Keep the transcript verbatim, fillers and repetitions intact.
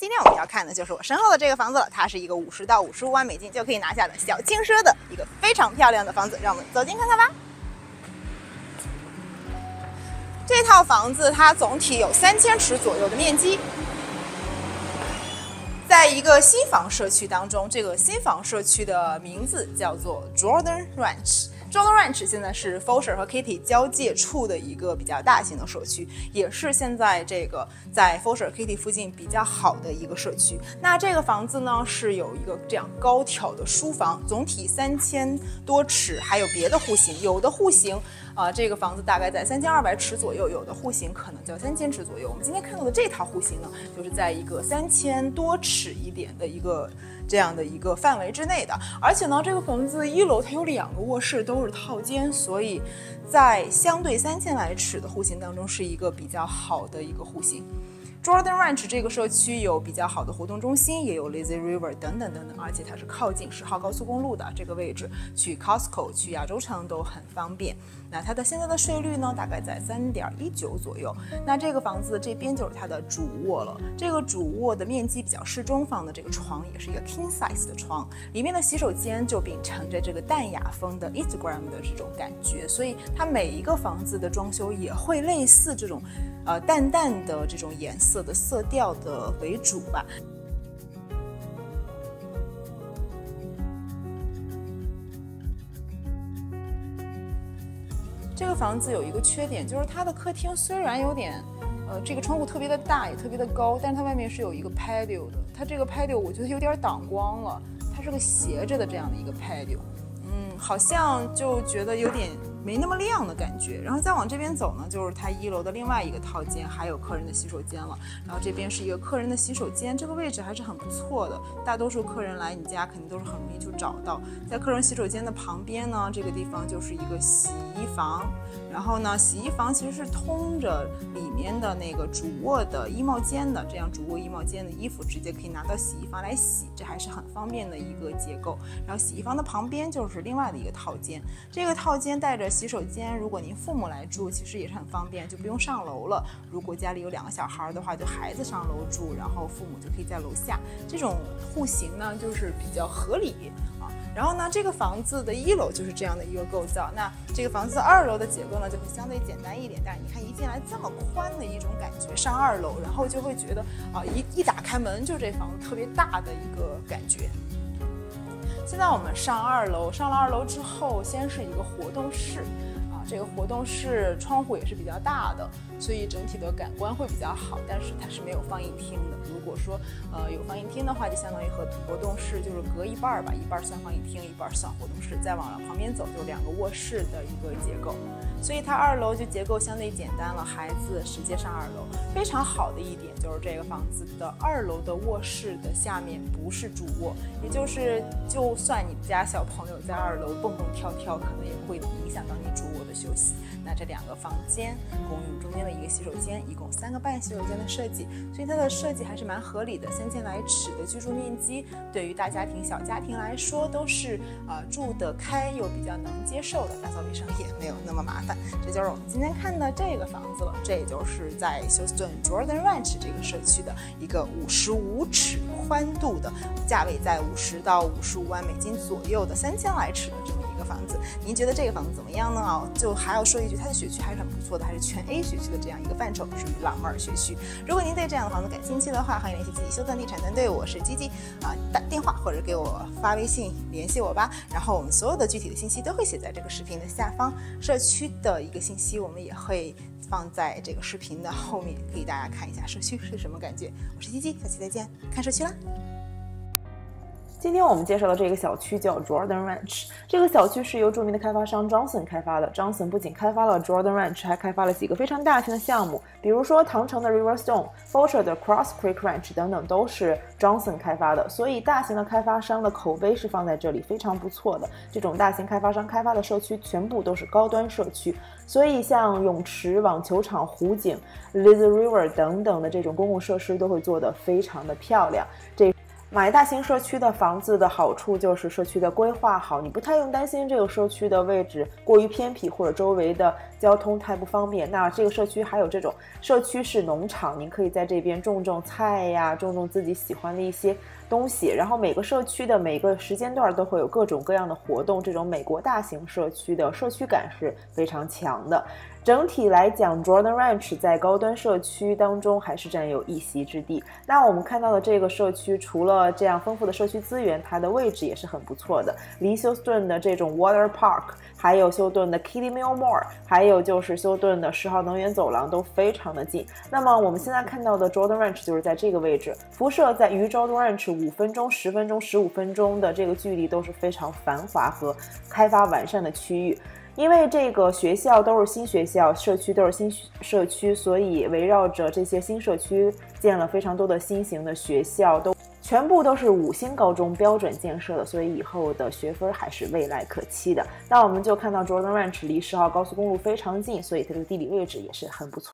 今天我们要看的就是我身后的这个房子了，它是一个五十到五十五万美金就可以拿下的小轻奢的一个非常漂亮的房子，让我们走近看看吧。 这套房子它总体有三千尺左右的面积，在一个新房社区当中，这个新房社区的名字叫做 Jordan Ranch。Jordan Ranch 现在是 Fulshear 和 Katy 交界处的一个比较大型的社区，也是现在这个在 Fulshear Katy 附近比较好的一个社区。那这个房子呢是有一个这样高挑的书房，总体三千多尺，还有别的户型，有的户型。 啊，这个房子大概在三千二百尺左右，有的户型可能在三千尺左右。我们今天看到的这套户型呢，就是在一个三千多尺一点的一个这样的一个范围之内的。而且呢，这个房子一楼它有两个卧室，都是套间，所以在相对三千来尺的户型当中，是一个比较好的一个户型。 Jordan Ranch 这个社区有比较好的活动中心，也有 Lazy River 等等等等，而且它是靠近十号高速公路的这个位置，去 Costco、去亚洲城都很方便。那它的现在的税率呢，大概在 三点一九 左右。那这个房子这边就是它的主卧了，这个主卧的面积比较适中，放的这个床也是一个 king size 的床，里面的洗手间就秉承着这个淡雅风的 Instagram 的这种感觉，所以它每一个房子的装修也会类似这种。 呃，淡淡的这种颜色的色调的为主吧。这个房子有一个缺点，就是它的客厅虽然有点，呃，这个窗户特别的大，也特别的高，但是它外面是有一个 patio 的。它这个 patio 我觉得有点挡光了，它是个斜着的这样的一个 patio。 好像就觉得有点没那么亮的感觉，然后再往这边走呢，就是它一楼的另外一个套间，还有客人的洗手间了。然后这边是一个客人的洗手间，这个位置还是很不错的。大多数客人来你家肯定都是很容易就找到。在客人洗手间的旁边呢，这个地方就是一个洗衣房。然后呢，洗衣房其实是通着里面的那个主卧的衣帽间的，这样主卧衣帽间的衣服直接可以拿到洗衣房来洗，这还是很方便的一个结构。然后洗衣房的旁边就是另外 的一个套间，这个套间带着洗手间，如果您父母来住，其实也是很方便，就不用上楼了。如果家里有两个小孩的话，就孩子上楼住，然后父母就可以在楼下。这种户型呢，就是比较合理啊。然后呢，这个房子的一楼就是这样的一个构造，那这个房子二楼的结构呢，就会相对简单一点。但是你看一进来这么宽的一种感觉，上二楼，然后就会觉得啊，一一打开门就这房子特别大的一个感觉。 现在我们上二楼，上了二楼之后，先是一个活动室，啊，这个活动室窗户也是比较大的，所以整体的感官会比较好。但是它是没有放映厅的。如果说呃有放映厅的话，就相当于和活动室就是隔一半儿吧，一半算放映厅，一半算活动室。再往旁边走就是两个卧室的一个结构，所以它二楼就结构相对简单了，孩子直接上二楼。非常好的一点就是这个房子的二楼的卧室的下面不是主卧，也就是就。 就算你们家小朋友在二楼蹦蹦跳跳，可能也不会影响到你主卧的休息。那这两个房间共用中间的一个洗手间，一共三个半洗手间的设计，所以它的设计还是蛮合理的。三千来尺的居住面积，对于大家庭、小家庭来说都是呃住得开又比较能接受的，打扫卫生也没有那么麻烦。这就是我们今天看的这个房子了，这也就是在休斯顿 Jordan Ranch 这个社区的一个五十五尺宽度的，价位在五十到五十五万 美金左右的三千来尺的这么一个房子，您觉得这个房子怎么样呢？啊，就还要说一句，它的学区还是很不错的，还是全 A 学区的这样一个范畴，属于老妹儿学区。如果您对这样的房子感兴趣的话，欢迎联系自己休斯顿地产团队，我是 Gigi 啊，打电话或者给我发微信联系我吧。然后我们所有的具体的信息都会写在这个视频的下方，社区的一个信息我们也会放在这个视频的后面，可以大家看一下社区是什么感觉。我是 Gigi， 下期再见，看社区啦。 今天我们介绍的这个小区叫 Jordan Ranch， 这个小区是由著名的开发商 Johnson 开发的。Johnson 不仅开发了 Jordan Ranch， 还开发了几个非常大型的项目，比如说唐城的 Riverstone、Fulshear 的 Cross Creek Ranch 等等，都是 Johnson 开发的。所以大型的开发商的口碑是放在这里非常不错的。这种大型开发商开发的社区全部都是高端社区，所以像泳池、网球场、湖景、Lazy River 等等的这种公共设施都会做得非常的漂亮。这。买大型社区的房子的好处就是社区的规划好，你不太用担心这个社区的位置过于偏僻或者周围的交通太不方便。那这个社区还有这种社区式农场，您可以在这边种种菜呀，种种自己喜欢的一些东西。然后每个社区的每个时间段都会有各种各样的活动，这种美国大型社区的社区感是非常强的。整体来讲 ，Jordan Ranch 在高端社区当中还是占有一席之地。那我们看到的这个社区，除了这样丰富的社区资源，它的位置也是很不错的，离休斯顿的这种 Water Park， 还有休斯顿的 Kitty Millmore， 还有就是休斯顿的十号能源走廊都非常的近。那么我们现在看到的 Jordan Ranch 就是在这个位置，辐射在于 Jordan Ranch 五分钟、十分钟、十五分钟的这个距离都是非常繁华和开发完善的区域。因为这个学校都是新学校，社区都是新社区，所以围绕着这些新社区建了非常多的新型的学校，都全部都是五星高中标准建设的，所以以后的学分还是未来可期的。那我们就看到 Jordan Ranch 离十号高速公路非常近，所以它的地理位置也是很不错。